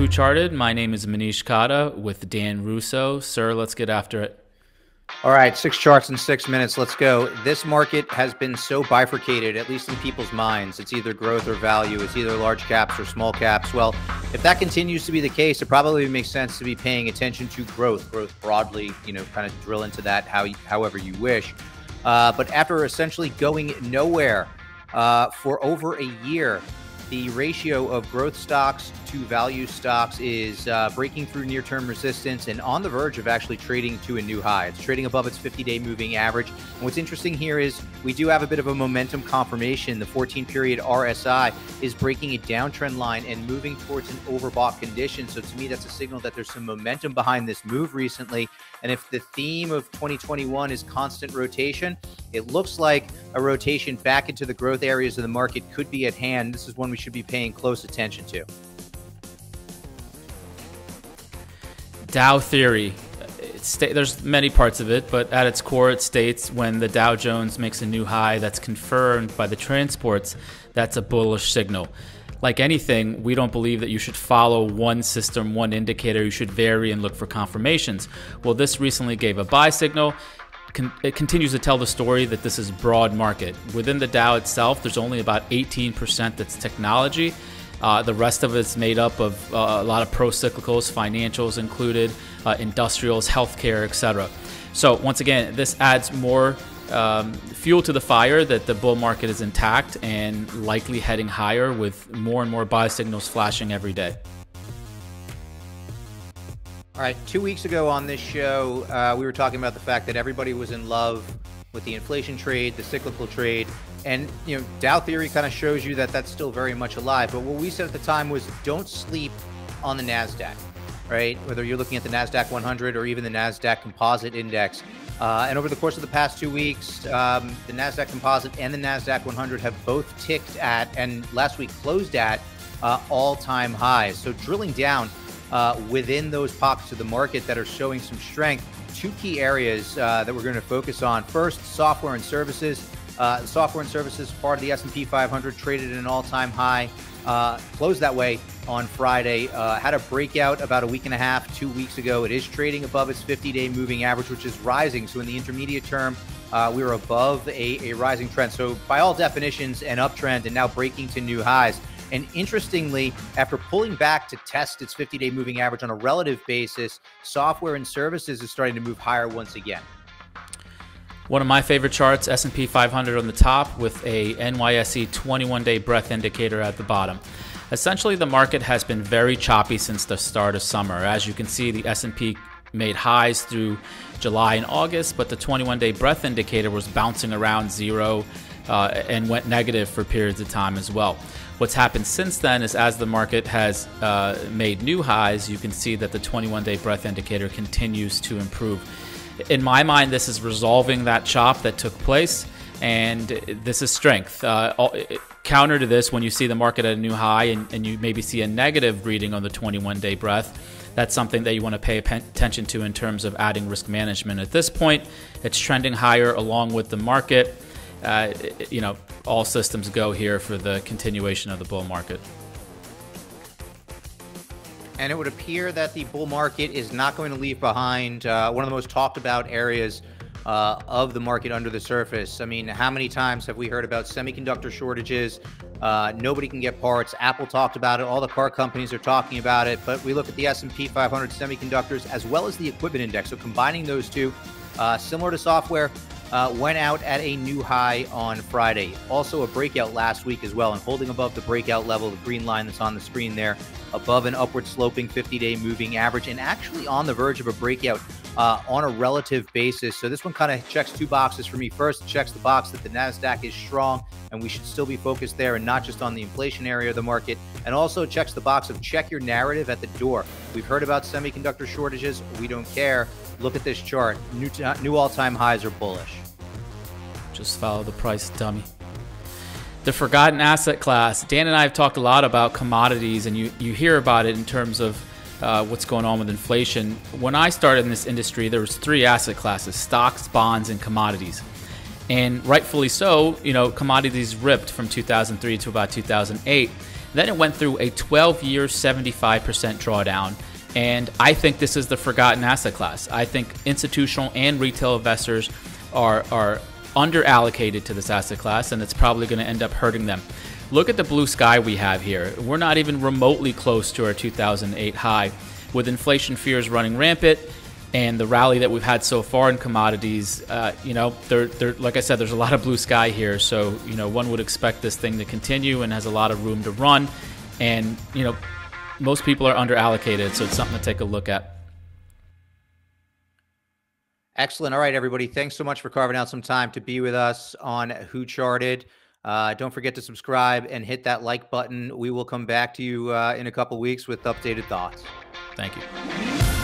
Who Charted. My name is Manish Khatta with Dan Russo. Sir, let's get after it. All right, 6 charts in 6 minutes. Let's go. This market has been so bifurcated, at least in people's minds. It's either growth or value. It's either large caps or small caps. Well, if that continues to be the case, it probably makes sense to be paying attention to growth. Growth broadly, you know, kind of drill into that however you wish. But after essentially going nowhere for over a year, the ratio of growth stocks to value stocks is breaking through near-term resistance and on the verge of actually trading to a new high. It's trading above its 50-day moving average. And what's interesting here is we do have a bit of a momentum confirmation. The 14-period RSI is breaking a downtrend line and moving towards an overbought condition. So to me, that's a signal that there's some momentum behind this move recently. And if the theme of 2021 is constant rotation, it looks like a rotation back into the growth areas of the market could be at hand. This is one we should be paying close attention to. Dow theory. There's many parts of it, but at its core, it states when the Dow Jones makes a new high that's confirmed by the transports, that's a bullish signal. Like anything, we don't believe that you should follow one system, one indicator. You should vary and look for confirmations. Well, this recently gave a buy signal. It continues to tell the story that this is broad market. Within the Dow itself, there's only about 18% that's technology. The rest of it's made up of a lot of pro-cyclicals, financials included, industrials, healthcare, etc. So once again, this adds more fuel to the fire that the bull market is intact and likely heading higher with more and more buy signals flashing every day. All right, 2 weeks ago on this show, we were talking about the fact that everybody was in love with the inflation trade, the cyclical trade, and you know, Dow theory kind of shows you that that's still very much alive. But what we said at the time was don't sleep on the NASDAQ, right? Whether you're looking at the NASDAQ 100 or even the NASDAQ Composite Index. And over the course of the past 2 weeks, the NASDAQ Composite and the NASDAQ 100 have both ticked at, and last week closed at, all-time highs. So drilling down, within those pockets of the market that are showing some strength, 2 key areas that we're going to focus on. First, software and services. Software and services, part of the S&P 500, traded at an all-time high, closed that way on Friday, had a breakout about a week and a half, 2 weeks ago. It is trading above its 50-day moving average, which is rising. So in the intermediate term, we were above a rising trend. So by all definitions, an uptrend, and now breaking to new highs. And interestingly, after pulling back to test its 50-day moving average on a relative basis, software and services is starting to move higher once again. One of my favorite charts, S&P 500 on the top with a NYSE 21-day breadth indicator at the bottom. Essentially, the market has been very choppy since the start of summer. As you can see, the S&P made highs through July and August, but the 21-day breadth indicator was bouncing around zero and went negative for periods of time as well. What's happened since then is as the market has made new highs, you can see that the 21-day breadth indicator continues to improve. In my mind, this is resolving that chop that took place, and this is strength. Counter to this, when you see the market at a new high and you maybe see a negative reading on the 21-day breadth, that's something that you want to pay attention to in terms of adding risk management. At this point, it's trending higher along with the market. You know, all systems go here for the continuation of the bull market. And it would appear that the bull market is not going to leave behind one of the most talked about areas of the market under the surface. I mean, how many times have we heard about semiconductor shortages? Nobody can get parts. Apple talked about it. All the car companies are talking about it. But we look at the S&P 500 semiconductors as well as the equipment index. So combining those two, similar to software, went out at a new high on Friday. Also a breakout last week as well, and holding above the breakout level, the green line that's on the screen there, above an upward sloping 50-day moving average, and actually on the verge of a breakout on a relative basis. So this one kind of checks 2 boxes for me. First, it checks the box that the NASDAQ is strong, and we should still be focused there and not just on the inflation area of the market. And also checks the box of check your narrative at the door. We've heard about semiconductor shortages. We don't care. Look at this chart. New all-time highs are bullish. Just follow the price, dummy. The forgotten asset class. Dan and I have talked a lot about commodities, and you hear about it in terms of what's going on with inflation. When I started in this industry, there was 3 asset classes: stocks, bonds, and commodities. And rightfully so, you know, commodities ripped from 2003 to about 2008. Then it went through a 12-year 75% drawdown. And I think this is the forgotten asset class. I think institutional and retail investors are underallocated to this asset class, and it's probably going to end up hurting them. Look at the blue sky we have here. We're not even remotely close to our 2008 high. With inflation fears running rampant and the rally that we've had so far in commodities, you know, like I said, there's a lot of blue sky here. So, you know, one would expect this thing to continue and has a lot of room to run. And, you know, most people are underallocated, so it's something to take a look at. Excellent. All right, everybody. Thanks so much for carving out some time to be with us on Who Charted. Don't forget to subscribe and hit that like button. We will come back to you in a couple weeks with updated thoughts. Thank you.